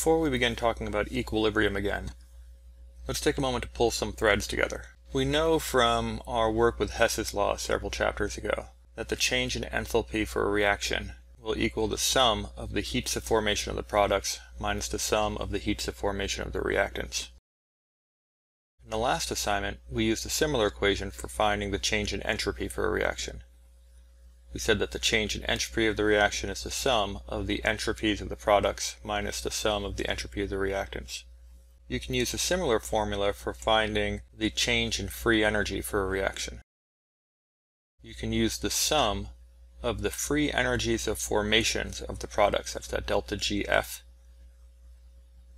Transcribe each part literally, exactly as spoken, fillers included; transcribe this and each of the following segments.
Before we begin talking about equilibrium again, let's take a moment to pull some threads together. We know from our work with Hess's law several chapters ago that the change in enthalpy for a reaction will equal the sum of the heats of formation of the products minus the sum of the heats of formation of the reactants. In the last assignment, we used a similar equation for finding the change in entropy for a reaction. We said that the change in entropy of the reaction is the sum of the entropies of the products minus the sum of the entropy of the reactants. You can use a similar formula for finding the change in free energy for a reaction. You can use the sum of the free energies of formations of the products, that's that delta G F,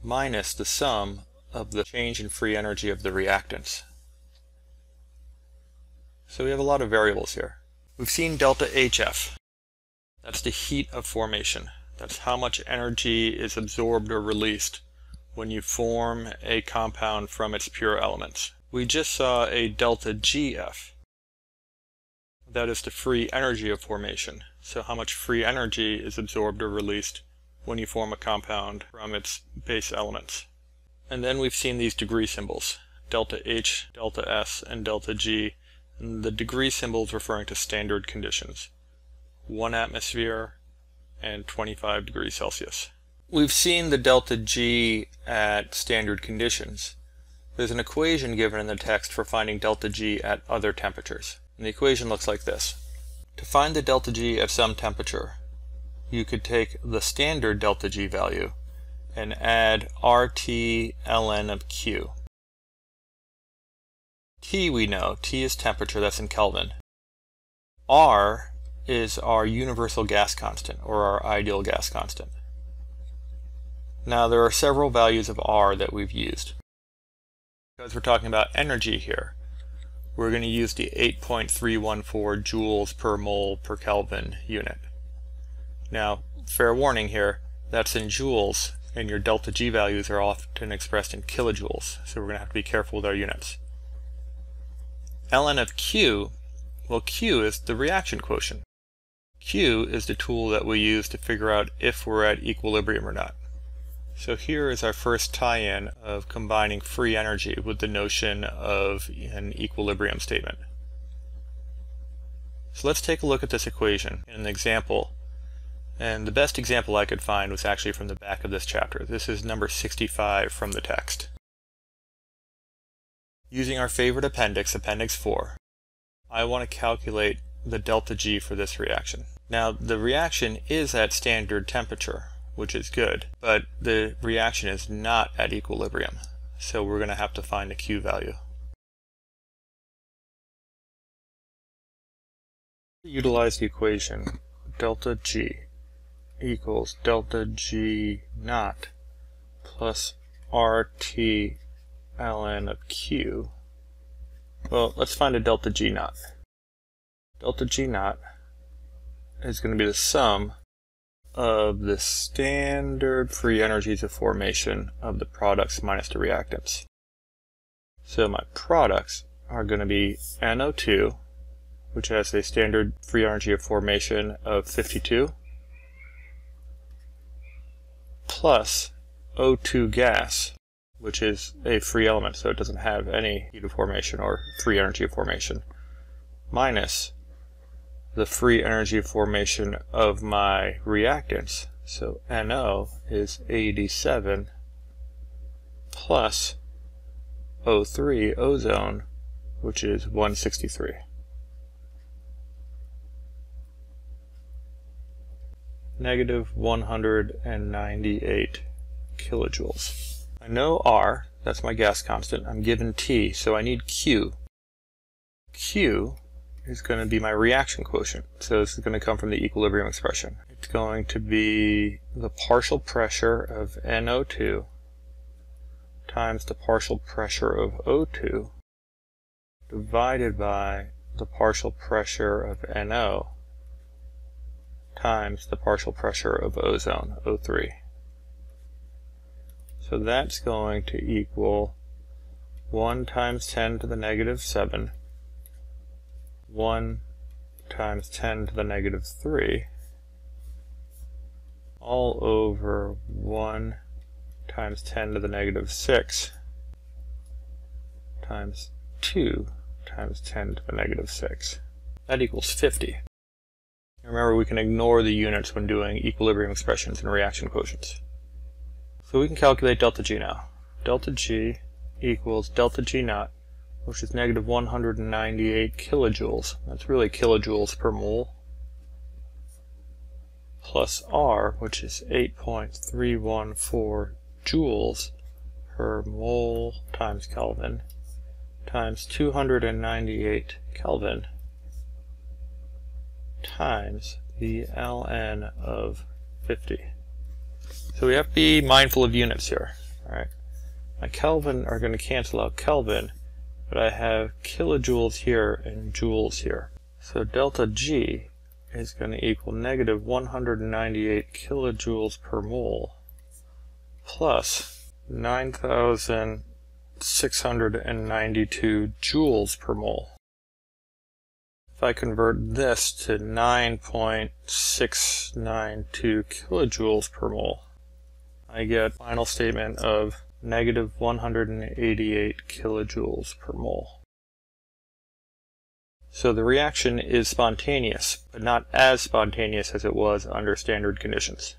minus the sum of the change in free energy of the reactants. So we have a lot of variables here. We've seen delta H F. That's the heat of formation. That's how much energy is absorbed or released when you form a compound from its pure elements. We just saw a delta G F. That is the free energy of formation. So how much free energy is absorbed or released when you form a compound from its base elements. And then we've seen these degree symbols, delta H, delta S, and delta G. And the degree symbols referring to standard conditions, one atmosphere and twenty-five degrees Celsius. We've seen the delta G at standard conditions. There's an equation given in the text for finding delta G at other temperatures. And the equation looks like this. To find the delta G at some temperature, you could take the standard delta G value and add R T ln of Q. T we know, T is temperature, that's in Kelvin. R is our universal gas constant, or our ideal gas constant. Now there are several values of R that we've used. Because we're talking about energy here, we're going to use the eight point three one four joules per mole per Kelvin unit. Now, fair warning here, that's in joules, and your delta G values are often expressed in kilojoules, so we're going to have to be careful with our units. ln of Q, well, Q is the reaction quotient. Q is the tool that we use to figure out if we're at equilibrium or not. So here is our first tie-in of combining free energy with the notion of an equilibrium statement. So let's take a look at this equation in an example. And the best example I could find was actually from the back of this chapter. This is number sixty-five from the text. Using our favorite appendix, Appendix four, I want to calculate the delta G for this reaction. Now, the reaction is at standard temperature, which is good, but the reaction is not at equilibrium, so we're going to have to find a Q value. Utilize the equation delta G equals delta G naught plus R T ln of Q. Well, let's find a delta G naught. Delta G naught is going to be the sum of the standard free energies of formation of the products minus the reactants. So my products are going to be N O two, which has a standard free energy of formation of fifty-two, plus O two gas, which is a free element, so it doesn't have any heat of formation or free energy of formation, minus the free energy of formation of my reactants, so N O is eighty-seven, plus O three, ozone, which is one hundred sixty-three. Negative one hundred ninety-eight kilojoules. I know R, that's my gas constant, I'm given T, so I need Q. Q is going to be my reaction quotient, so this is going to come from the equilibrium expression. It's going to be the partial pressure of N O two times the partial pressure of O two divided by the partial pressure of N O times the partial pressure of ozone, O three. So that's going to equal one times ten to the negative seven, one times ten to the negative three, all over one times ten to the negative six times two times ten to the negative six. That equals fifty. Remember, we can ignore the units when doing equilibrium expressions and reaction quotients. So we can calculate delta G now. Delta G equals delta G naught, which is negative one hundred ninety-eight kilojoules. That's really kilojoules per mole. Plus R, which is eight point three one four joules per mole times Kelvin, times two hundred ninety-eight Kelvin, times the ln of fifty. So we have to be mindful of units here. All right, my Kelvin are going to cancel out Kelvin, but I have kilojoules here and joules here. So delta G is going to equal negative one hundred ninety-eight kilojoules per mole plus nine thousand six hundred ninety-two joules per mole. If I convert this to nine point six nine two kilojoules per mole, I get a final statement of negative one hundred eighty-eight kilojoules per mole. So the reaction is spontaneous, but not as spontaneous as it was under standard conditions.